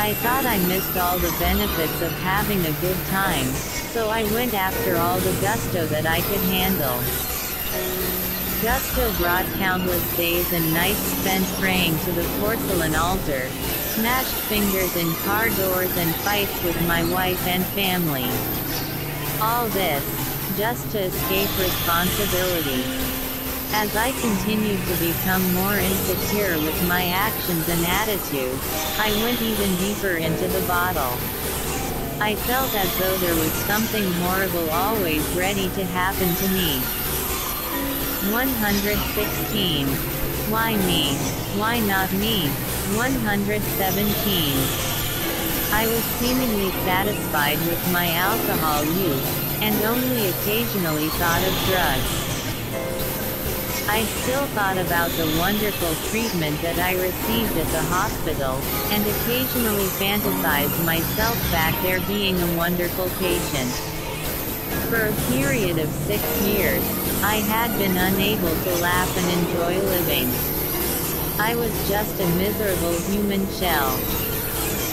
I thought I missed all the benefits of having a good time, so I went after all the gusto that I could handle. Gusto brought countless days and nights spent praying to the porcelain altar, smashed fingers in car doors and fights with my wife and family. All this, just to escape responsibility. As I continued to become more insecure with my actions and attitude, I went even deeper into the bottle. I felt as though there was something horrible always ready to happen to me. 116. Why me? Why not me? 117. I was seemingly satisfied with my alcohol use, and only occasionally thought of drugs. I still thought about the wonderful treatment that I received at the hospital, and occasionally fantasized myself back there being a wonderful patient. For a period of 6 years, I had been unable to laugh and enjoy living. I was just a miserable human shell.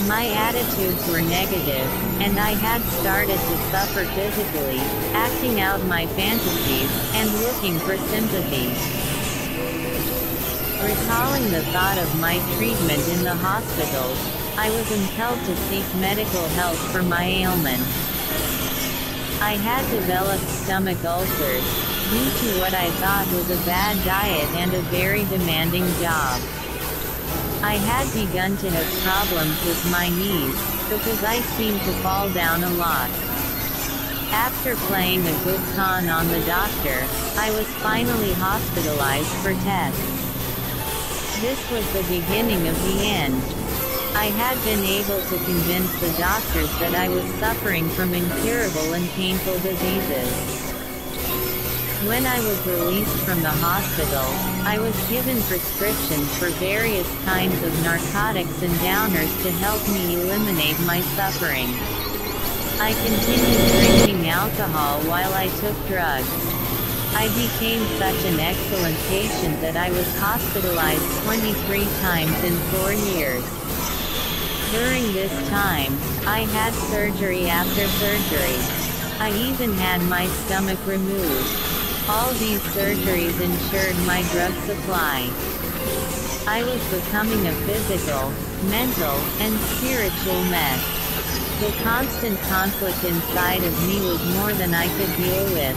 My attitudes were negative, and I had started to suffer physically, acting out my fantasies, and looking for sympathy. Recalling the thought of my treatment in the hospital, I was impelled to seek medical help for my ailment. I had developed stomach ulcers, due to what I thought was a bad diet and a very demanding job. I had begun to have problems with my knees, because I seemed to fall down a lot. After playing a good con on the doctor, I was finally hospitalized for tests. This was the beginning of the end. I had been able to convince the doctors that I was suffering from incurable and painful diseases. When I was released from the hospital, I was given prescriptions for various kinds of narcotics and downers to help me eliminate my suffering. I continued drinking alcohol while I took drugs. I became such an excellent patient that I was hospitalized 23 times in 4 years. During this time, I had surgery after surgery. I even had my stomach removed. All these surgeries ensured my drug supply. I was becoming a physical, mental, and spiritual mess. The constant conflict inside of me was more than I could deal with.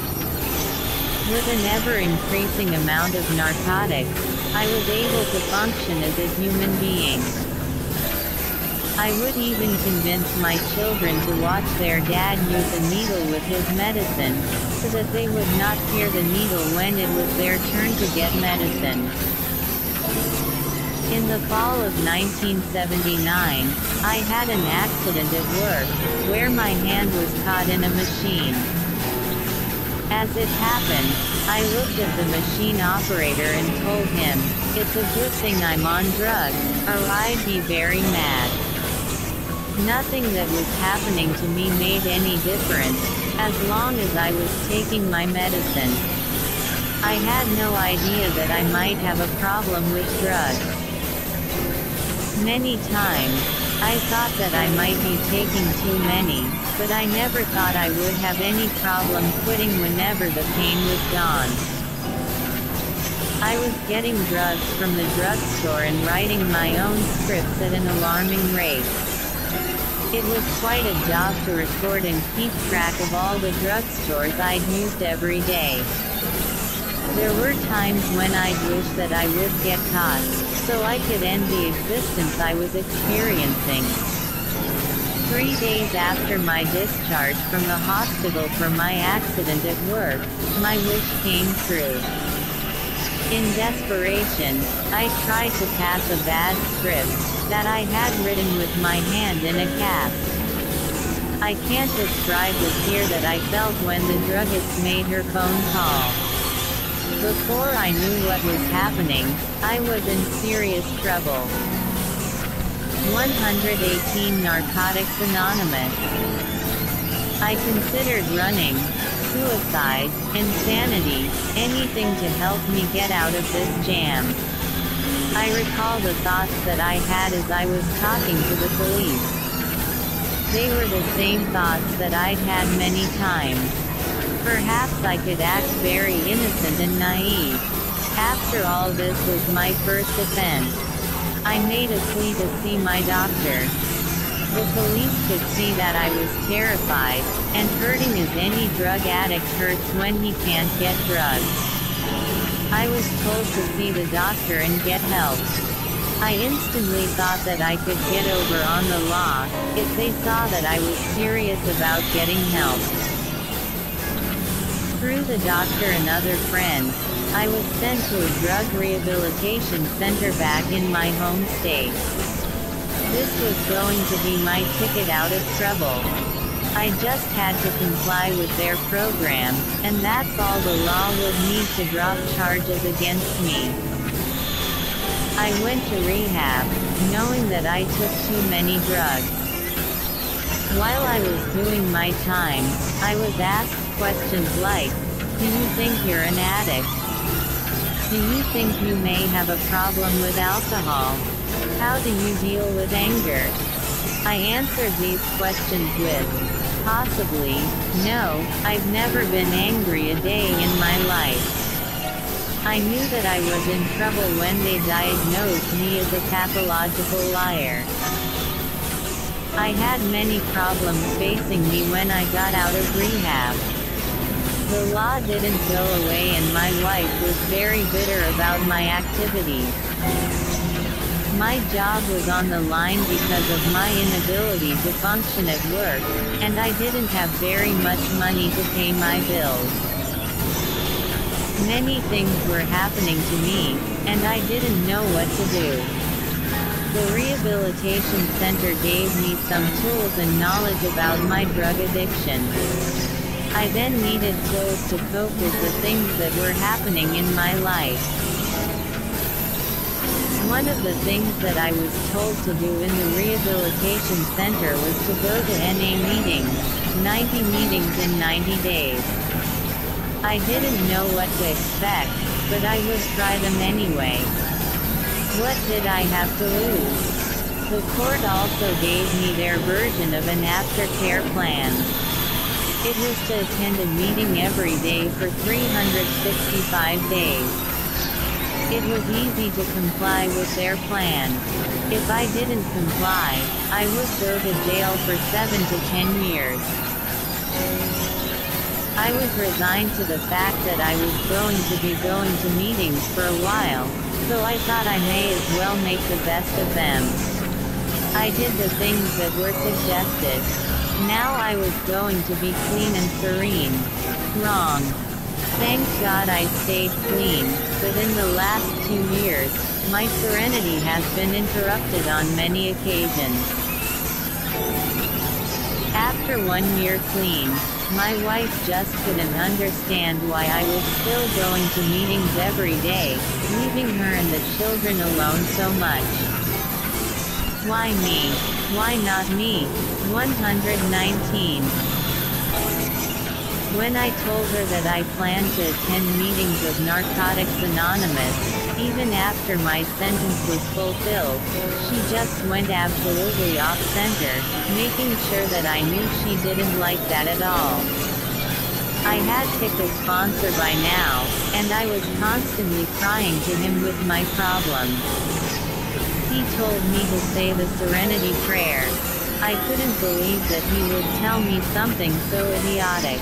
With an ever-increasing amount of narcotics, I was able to function as a human being. I would even convince my children to watch their dad use a needle with his medicine, so that they would not fear the needle when it was their turn to get medicine. In the fall of 1979, I had an accident at work, where my hand was caught in a machine. As it happened, I looked at the machine operator and told him, "It's a good thing I'm on drugs, or I'd be very mad." Nothing that was happening to me made any difference, as long as I was taking my medicine. I had no idea that I might have a problem with drugs. Many times, I thought that I might be taking too many, but I never thought I would have any problem quitting whenever the pain was gone. I was getting drugs from the drugstore and writing my own scripts at an alarming rate. It was quite a job to record and keep track of all the drugstores I'd used every day. There were times when I'd wish that I would get caught, so I could end the existence I was experiencing. 3 days after my discharge from the hospital for my accident at work, my wish came true. In desperation, I tried to pass a bad script that I had written with my hand in a cast. I can't describe the fear that I felt when the druggist made her phone call. Before I knew what was happening, I was in serious trouble. 118 Narcotics Anonymous. I considered running, suicide, insanity, anything to help me get out of this jam. I recall the thoughts that I had as I was talking to the police. They were the same thoughts that I'd had many times. Perhaps I could act very innocent and naive. After all, this was my first offense. I made a plea to see my doctor. The police could see that I was terrified, and hurting as any drug addict hurts when he can't get drugs. I was told to see the doctor and get help. I instantly thought that I could get over on the law, if they saw that I was serious about getting help. Through the doctor and other friends, I was sent to a drug rehabilitation center back in my home state. This was going to be my ticket out of trouble. I just had to comply with their program, and that's all the law would need to drop charges against me. I went to rehab, knowing that I took too many drugs. While I was doing my time, I was asked questions like, "Do you think you're an addict? Do you think you may have a problem with alcohol? How do you deal with anger?" I answered these questions with, possibly, "No, I've never been angry a day in my life." I knew that I was in trouble when they diagnosed me as a pathological liar. I had many problems facing me when I got out of rehab. The law didn't go away, and my wife was very bitter about my activities. My job was on the line because of my inability to function at work, and I didn't have very much money to pay my bills. Many things were happening to me, and I didn't know what to do. The rehabilitation center gave me some tools and knowledge about my drug addiction. I then needed tools to cope with the things that were happening in my life. One of the things that I was told to do in the rehabilitation center was to go to NA meetings, 90 meetings in 90 days. I didn't know what to expect, but I would try them anyway. What did I have to lose? The court also gave me their version of an aftercare plan. It was to attend a meeting every day for 365 days. It was easy to comply with their plan. If I didn't comply, I would go to jail for 7 to 10 years. I was resigned to the fact that I was going to be going to meetings for a while, so I thought I may as well make the best of them. I did the things that were suggested. Now I was going to be clean and serene. Wrong. Thank God I stayed clean, but in the last 2 years, my serenity has been interrupted on many occasions. After 1 year clean, my wife just couldn't understand why I was still going to meetings every day, leaving her and the children alone so much. Why me? Why not me? 119. When I told her that I planned to attend meetings of Narcotics Anonymous, even after my sentence was fulfilled, she just went absolutely off-center, making sure that I knew she didn't like that at all. I had picked a sponsor by now, and I was constantly crying to him with my problem. He told me to say the Serenity Prayer. I couldn't believe that he would tell me something so idiotic.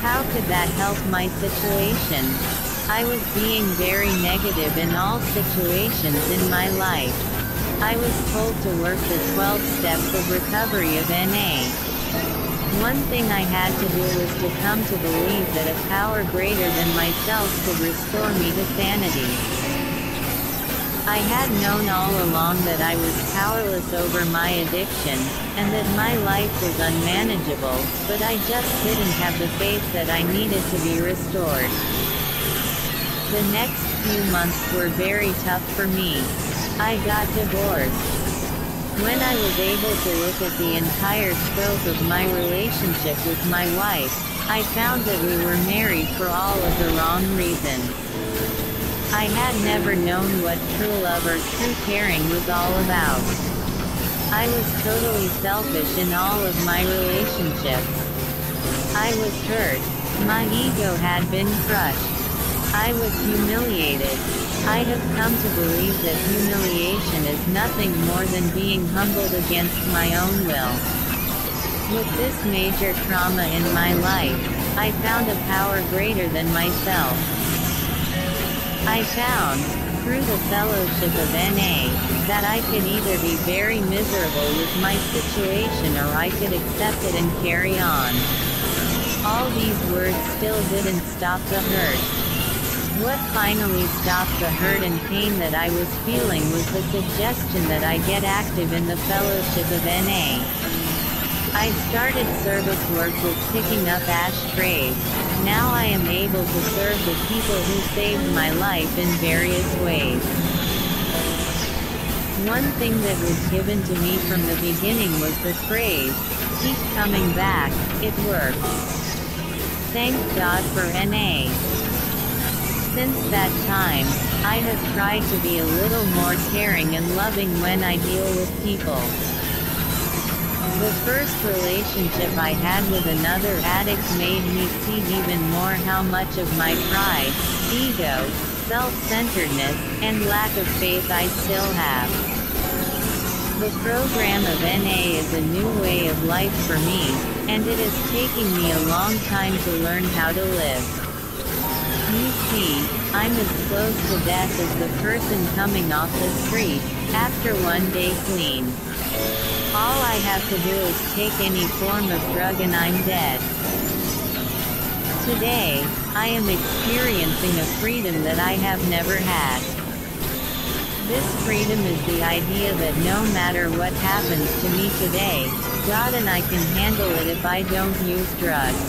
How could that help my situation? I was being very negative in all situations in my life. I was told to work the 12 steps of recovery of NA. One thing I had to do was to come to believe that a power greater than myself could restore me to sanity. I had known all along that I was powerless over my addiction, and that my life was unmanageable, but I just didn't have the faith that I needed to be restored. The next few months were very tough for me. I got divorced. When I was able to look at the entire scope of my relationship with my wife, I found that we were married for all of the wrong reasons. I had never known what true love or true caring was all about. I was totally selfish in all of my relationships. I was hurt. My ego had been crushed. I was humiliated. I have come to believe that humiliation is nothing more than being humbled against my own will. With this major trauma in my life, I found a power greater than myself. I found, through the fellowship of NA, that I could either be very miserable with my situation or I could accept it and carry on. All these words still didn't stop the hurt. What finally stopped the hurt and pain that I was feeling was the suggestion that I get active in the fellowship of NA. I started service work with picking up ashtrays. Now I am able to serve the people who saved my life in various ways. One thing that was given to me from the beginning was the phrase, "Keep coming back, it works." Thank God for NA. Since that time, I have tried to be a little more caring and loving when I deal with people. The first relationship I had with another addict made me see even more how much of my pride, ego, self-centeredness, and lack of faith I still have. The program of NA is a new way of life for me, and it is taking me a long time to learn how to live. You see, I'm as close to death as the person coming off the street, after one day clean. All I have to do is take any form of drug and I'm dead. Today, I am experiencing a freedom that I have never had. This freedom is the idea that no matter what happens to me today, God and I can handle it if I don't use drugs.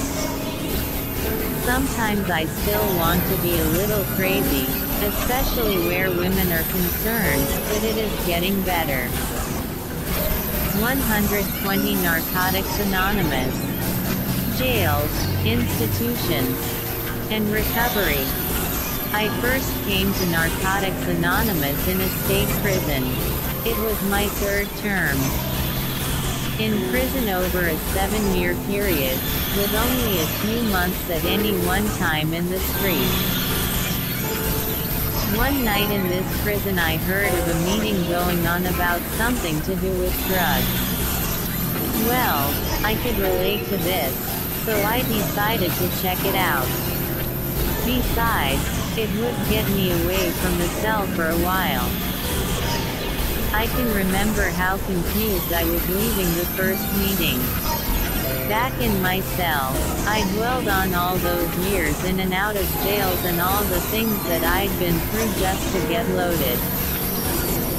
Sometimes I still want to be a little crazy, especially where women are concerned, but it is getting better. 120 Narcotics Anonymous. Jails, institutions, and recovery. I first came to Narcotics Anonymous in a state prison. It was my third term. In prison over a 7-year period, with only a few months at any one time in the street. One night in this prison I heard of a meeting going on about something to do with drugs. Well, I could relate to this, so I decided to check it out. Besides, it would get me away from the cell for a while. I can remember how confused I was leaving the first meeting. Back in my cell, I dwelled on all those years in and out of jails and all the things that I'd been through just to get loaded.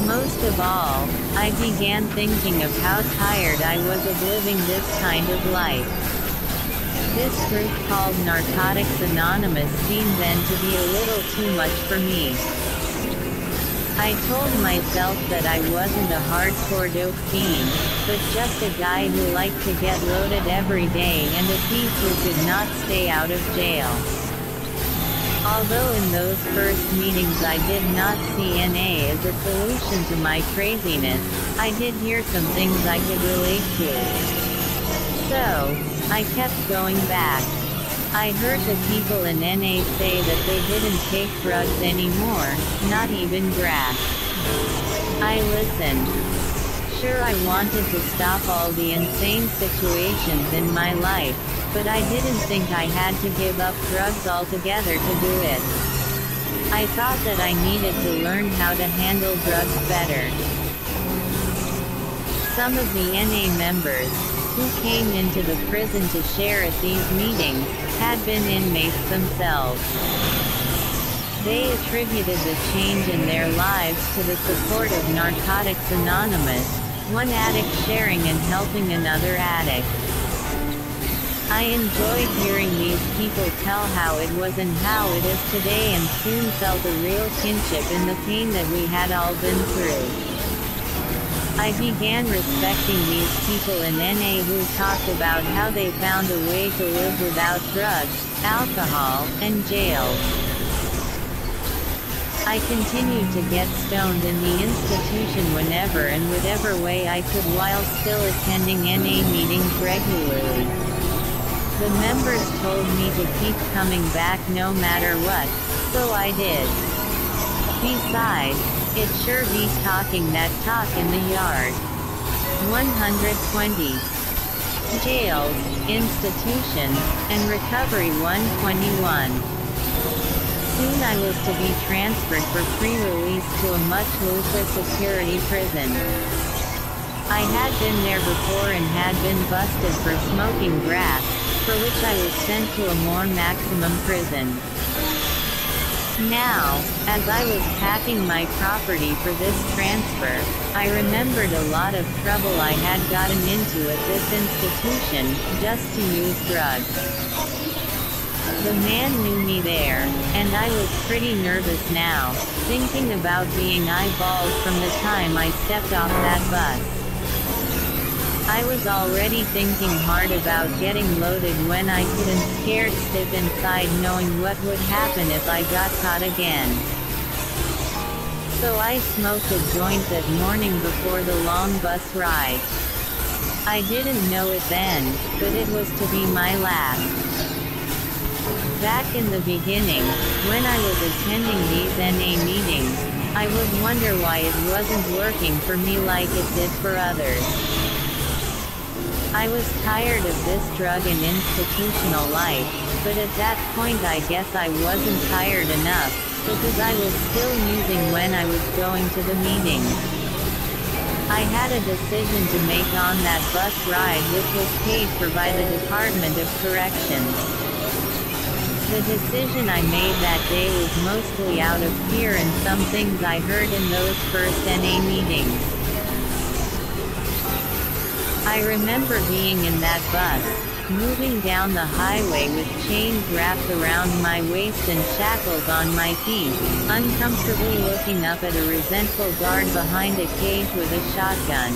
Most of all, I began thinking of how tired I was of living this kind of life. This group called Narcotics Anonymous seemed then to be a little too much for me. I told myself that I wasn't a hardcore dope fiend, but just a guy who liked to get loaded every day and a thief who could not stay out of jail. Although in those first meetings I did not see NA as a solution to my craziness, I did hear some things I could relate to. So, I kept going back. I heard the people in NA say that they didn't take drugs anymore, not even grass. I listened. Sure, I wanted to stop all the insane situations in my life, but I didn't think I had to give up drugs altogether to do it. I thought that I needed to learn how to handle drugs better. Some of the NA members, who came into the prison to share at these meetings, had been inmates themselves. They attributed the change in their lives to the support of Narcotics Anonymous, one addict sharing and helping another addict. I enjoyed hearing these people tell how it was and how it is today and soon felt a real kinship in the pain that we had all been through. I began respecting these people in NA who talked about how they found a way to live without drugs, alcohol, and jail. I continued to get stoned in the institution whenever and whatever way I could while still attending NA meetings regularly. The members told me to keep coming back no matter what, so I did. Besides, it sure be talking that talk in the yard. 120. Jails, institution, and recovery 121. Soon I was to be transferred for pre-release to a much looser security prison. I had been there before and had been busted for smoking grass, for which I was sent to a more maximum prison. Now, as I was packing my property for this transfer, I remembered a lot of trouble I had gotten into at this institution, just to use drugs. The man knew me there, and I was pretty nervous now, thinking about being eyeballed from the time I stepped off that bus. I was already thinking hard about getting loaded when I couldn't, scared stiff inside, knowing what would happen if I got caught again. So I smoked a joint that morning before the long bus ride. I didn't know it then, but it was to be my last. Back in the beginning, when I was attending these NA meetings, I would wonder why it wasn't working for me like it did for others. I was tired of this drug and institutional life, but at that point I guess I wasn't tired enough, because I was still using when I was going to the meetings. I had a decision to make on that bus ride, which was paid for by the Department of Corrections. The decision I made that day was mostly out of fear and some things I heard in those first NA meetings. I remember being in that bus, moving down the highway with chains wrapped around my waist and shackles on my feet, uncomfortably looking up at a resentful guard behind a cage with a shotgun,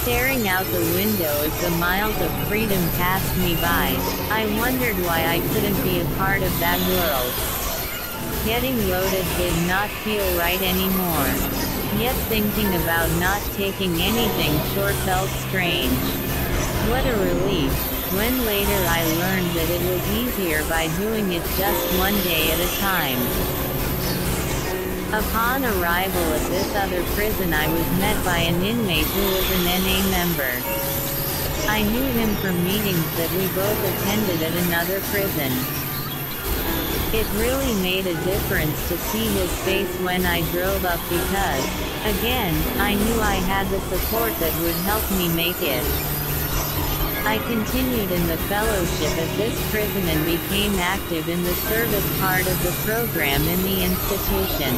staring out the window as the miles of freedom passed me by. I wondered why I couldn't be a part of that world. Getting loaded did not feel right anymore. Yet thinking about not taking anything sure felt strange. What a relief, when later I learned that it was easier by doing it just one day at a time. Upon arrival at this other prison, I was met by an inmate who was an NA member. I knew him from meetings that we both attended at another prison. It really made a difference to see his face when I drove up because, again, I knew I had the support that would help me make it. I continued in the fellowship at this prison and became active in the service part of the program in the institution.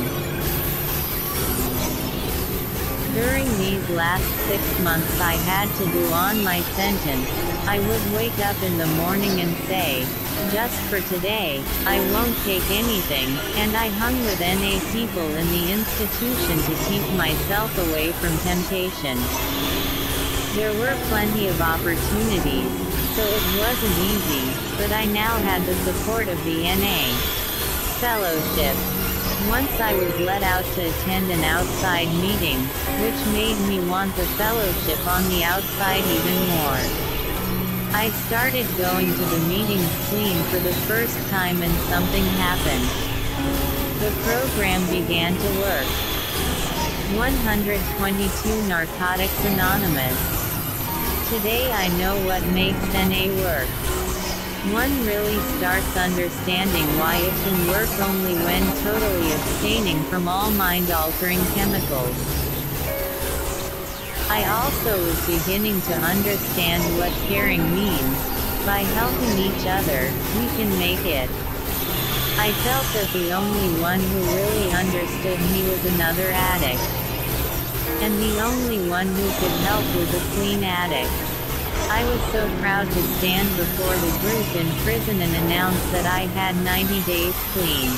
During these last 6 months I had to do on my sentence. I would wake up in the morning and say, "Just for today, I won't take anything," and I hung with NA people in the institution to keep myself away from temptation. There were plenty of opportunities, so it wasn't easy, but I now had the support of the NA fellowship. Once I was let out to attend an outside meeting, which made me want the fellowship on the outside even more. I started going to the meetings clean for the first time and something happened. The program began to work. 122 Narcotics Anonymous. Today I know what makes NA work. One really starts understanding why it can work only when totally abstaining from all mind-altering chemicals. I also was beginning to understand what caring means. By helping each other, we can make it. I felt that the only one who really understood me was another addict. And the only one who could help was a clean addict. I was so proud to stand before the group in prison and announce that I had 90 days clean.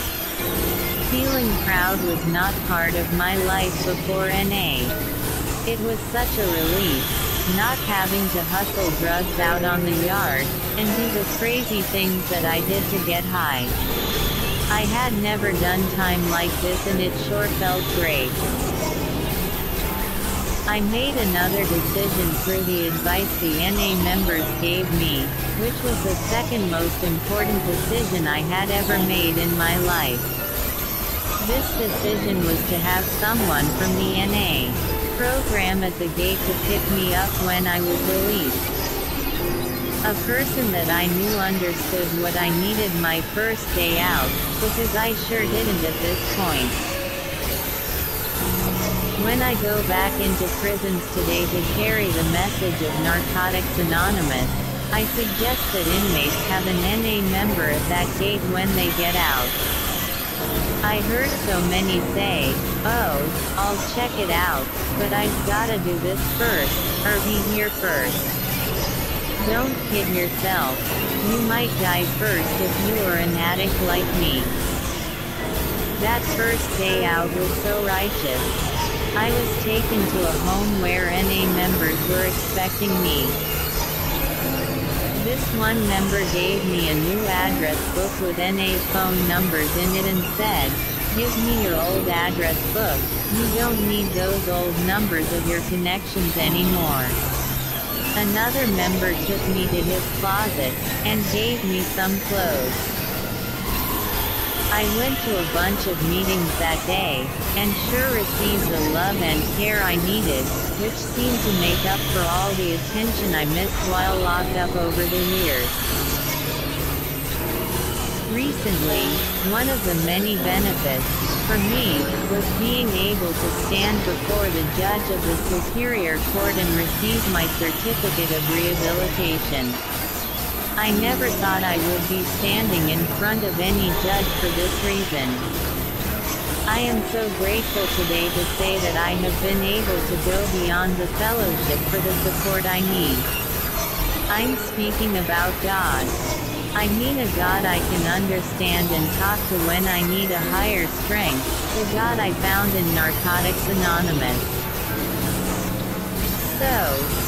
Feeling proud was not part of my life before NA. It was such a relief, not having to hustle drugs out on the yard, and do the crazy things that I did to get high. I had never done time like this and it sure felt great. I made another decision through the advice the NA members gave me, which was the second most important decision I had ever made in my life. This decision was to have someone from the NA program at the gate to pick me up when I was released. A person that I knew understood what I needed my first day out, because I sure didn't at this point. When I go back into prisons today to carry the message of Narcotics Anonymous, I suggest that inmates have an NA member at that gate when they get out. I heard so many say, "Oh, I'll check it out, but I've gotta do this first, or be here first." Don't kid yourself. You might die first if you are an addict like me. That first day out was so righteous. I was taken to a home where NA members were expecting me. This one member gave me a new address book with NA phone numbers in it and said, "Give me your old address book, you don't need those old numbers of your connections anymore." Another member took me to his closet, and gave me some clothes. I went to a bunch of meetings that day, and sure received the love and care I needed, which seemed to make up for all the attention I missed while locked up over the years. Recently, one of the many benefits, for me, was being able to stand before the judge of the Superior Court and receive my certificate of rehabilitation. I never thought I would be standing in front of any judge for this reason. I am so grateful today to say that I have been able to go beyond the fellowship for the support I need. I'm speaking about God. I mean a God I can understand and talk to when I need a higher strength, the God I found in Narcotics Anonymous. So,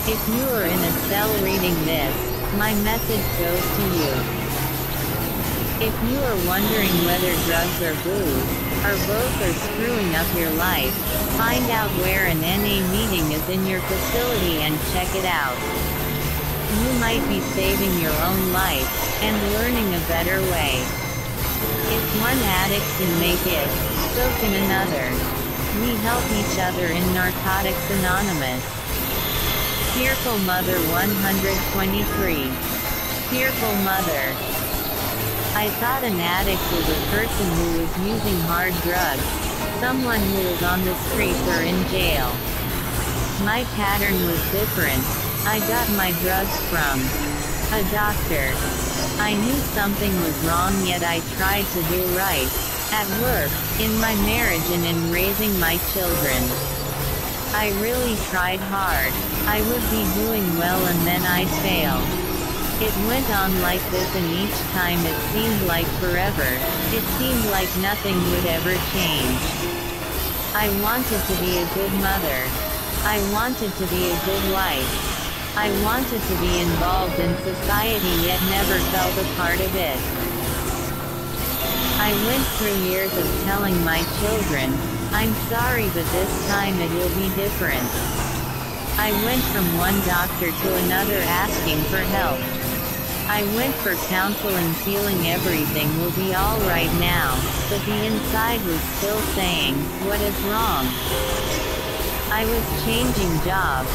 if you are in a cell reading this, my message goes to you. If you are wondering whether drugs or booze, or both are screwing up your life, find out where an NA meeting is in your facility and check it out. You might be saving your own life, and learning a better way. If one addict can make it, so can another. We help each other in Narcotics Anonymous. Fearful Mother 123. Fearful Mother. I thought an addict was a person who was using hard drugs, someone who was on the streets or in jail. My pattern was different. I got my drugs from a doctor. I knew something was wrong, yet I tried to do right, at work, in my marriage and in raising my children. I really tried hard. I would be doing well and then I'd fail. It went on like this and each time it seemed like forever, it seemed like nothing would ever change. I wanted to be a good mother. I wanted to be a good wife. I wanted to be involved in society yet never felt a part of it. I went through years of telling my children, "I'm sorry but this time it will be different." I went from one doctor to another asking for help. I went for counseling feeling everything will be all right now, but the inside was still saying, "What is wrong?" I was changing jobs,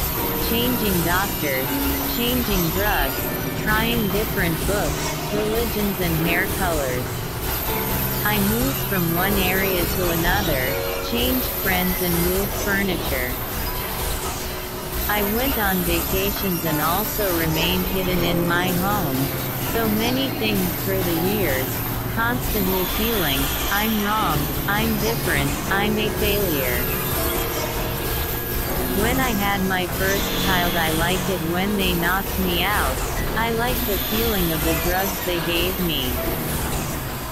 changing doctors, changing drugs, trying different books, religions and hair colors. I moved from one area to another, changed friends and moved furniture. I went on vacations and also remained hidden in my home. So many things through the years, constantly feeling, I'm wrong, I'm different, I'm a failure. When I had my first child I liked it when they knocked me out. I liked the feeling of the drugs they gave me.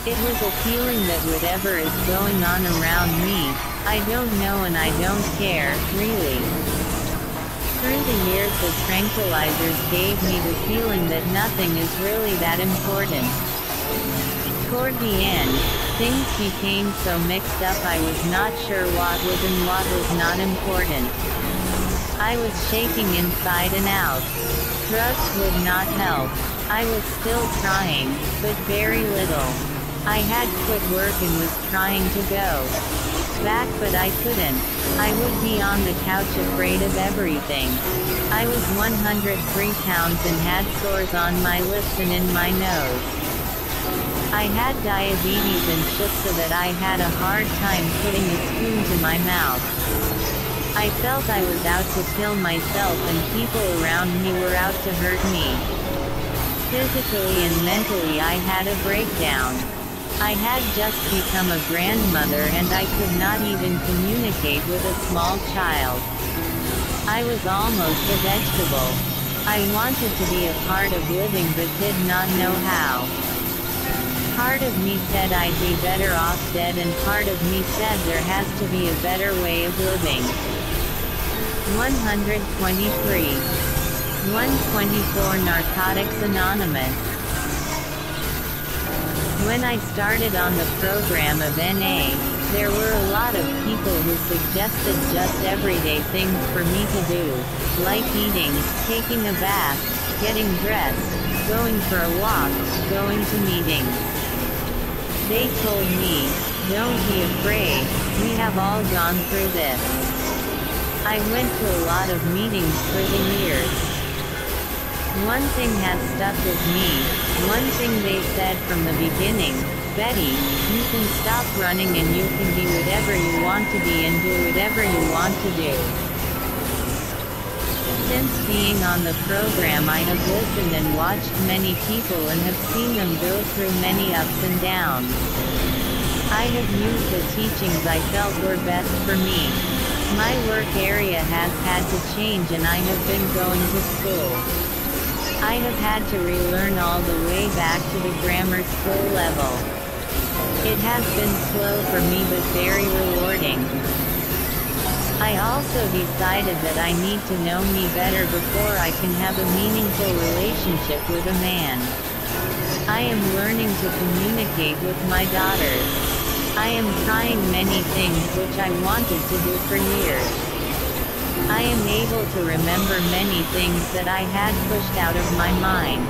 It was a feeling that whatever is going on around me, I don't know and I don't care, really. Through the years the tranquilizers gave me the feeling that nothing is really that important. Toward the end, Things became so mixed up I was not sure what was and what was not important. I was shaking inside and out. Drugs would not help. I was still trying, but very little. I had quit work and was trying to go back, but I couldn't. I would be on the couch afraid of everything. I was 103 pounds and had sores on my lips and in my nose. I had diabetes and shook so that I had a hard time putting a spoon to my mouth. I felt I was out to kill myself and people around me were out to hurt me. Physically and mentally I had a breakdown. I had just become a grandmother and I could not even communicate with a small child. I was almost a vegetable. I wanted to be a part of living but did not know how. Part of me said I'd be better off dead and part of me said there has to be a better way of living. 123. 124 Narcotics Anonymous. When I started on the program of NA, there were a lot of people who suggested just everyday things for me to do, like eating, taking a bath, getting dressed, going for a walk, going to meetings. They told me, don't be afraid, we have all gone through this. I went to a lot of meetings for the years. One thing has stuck with me, one thing they said from the beginning, Betty, you can stop running and you can be whatever you want to be and do whatever you want to do. Since being on the program I have listened and watched many people and have seen them go through many ups and downs. I have used the teachings I felt were best for me. My work area has had to change and I have been going to school. I have had to relearn all the way back to the grammar school level. It has been slow for me but very rewarding. I also decided that I need to know me better before I can have a meaningful relationship with a man. I am learning to communicate with my daughters. I am trying many things which I wanted to do for years. I am able to remember many things that I had pushed out of my mind.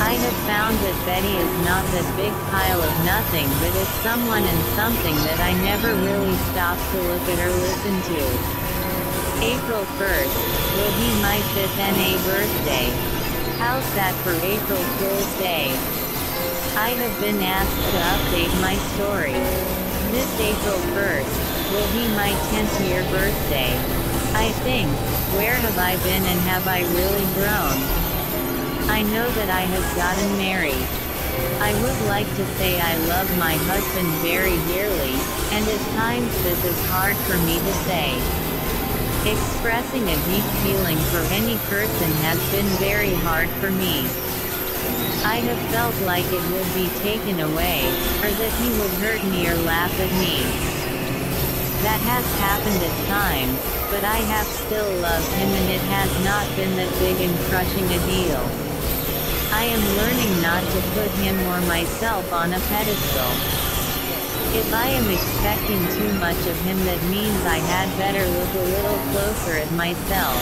I have found that Betty is not that big pile of nothing but is someone and something that I never really stopped to look at or listen to. April 1st will be my 5th NA birthday. How's that for April Fool's Day? I have been asked to update my story. This April 1st. Will be my 10th year birthday. I think, where have I been and have I really grown? I know that I have gotten married. I would like to say I love my husband very dearly, and at times this is hard for me to say. Expressing a deep feeling for any person has been very hard for me. I have felt like it would be taken away, or that he would hurt me or laugh at me. That has happened at times, but I have still loved him and it has not been that big and crushing a deal. I am learning not to put him or myself on a pedestal. If I am expecting too much of him, that means I had better look a little closer at myself.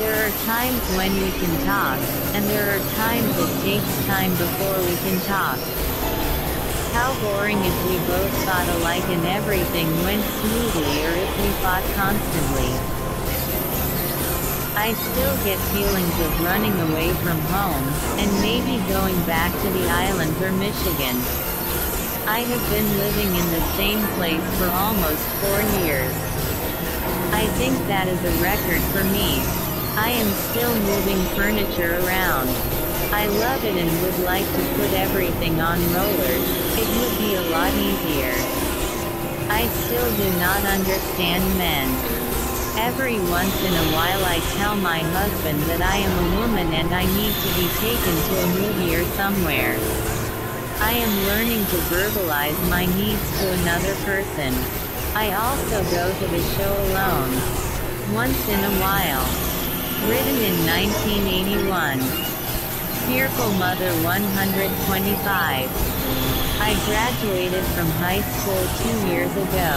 There are times when we can talk, and there are times it takes time before we can talk. How boring if we both thought alike and everything went smoothly, or if we fought constantly. I still get feelings of running away from home, and maybe going back to the island or Michigan. I have been living in the same place for almost 4 years. I think that is a record for me. I am still moving furniture around. I love it and would like to put everything on rollers, it would be a lot easier. I still do not understand men. Every once in a while I tell my husband that I am a woman and I need to be taken to a movie or somewhere. I am learning to verbalize my needs to another person. I also go to the show alone. Once in a while. Written in 1981. Fearful Mother 125. I graduated from high school 2 years ago.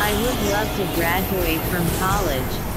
I would love to graduate from college.